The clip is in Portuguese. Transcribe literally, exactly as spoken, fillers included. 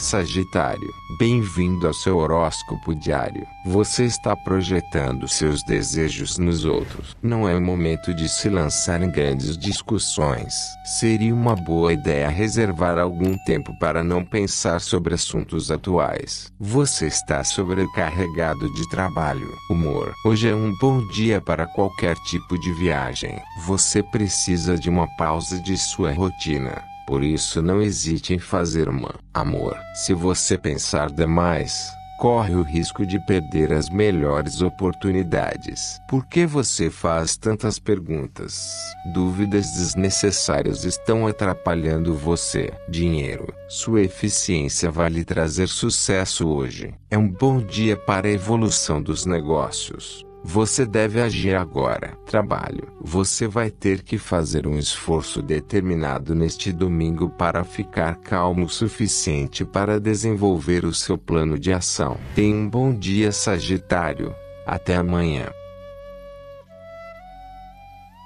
Sagitário, bem-vindo ao seu horóscopo diário. Você está projetando seus desejos nos outros. Não é o momento de se lançar em grandes discussões. Seria uma boa ideia reservar algum tempo para não pensar sobre assuntos atuais. Você está sobrecarregado de trabalho. Humor. Hoje é um bom dia para qualquer tipo de viagem. Você precisa de uma pausa de sua rotina. Por isso não hesite em fazer uma. Amor. Se você pensar demais, corre o risco de perder as melhores oportunidades. Por que você faz tantas perguntas? Dúvidas desnecessárias estão atrapalhando você. Dinheiro. Sua eficiência vai lhe trazer sucesso hoje. É um bom dia para a evolução dos negócios. Você deve agir agora. Trabalho. Você vai ter que fazer um esforço determinado neste domingo para ficar calmo o suficiente para desenvolver o seu plano de ação. Tenha um bom dia, Sagitário. Até amanhã.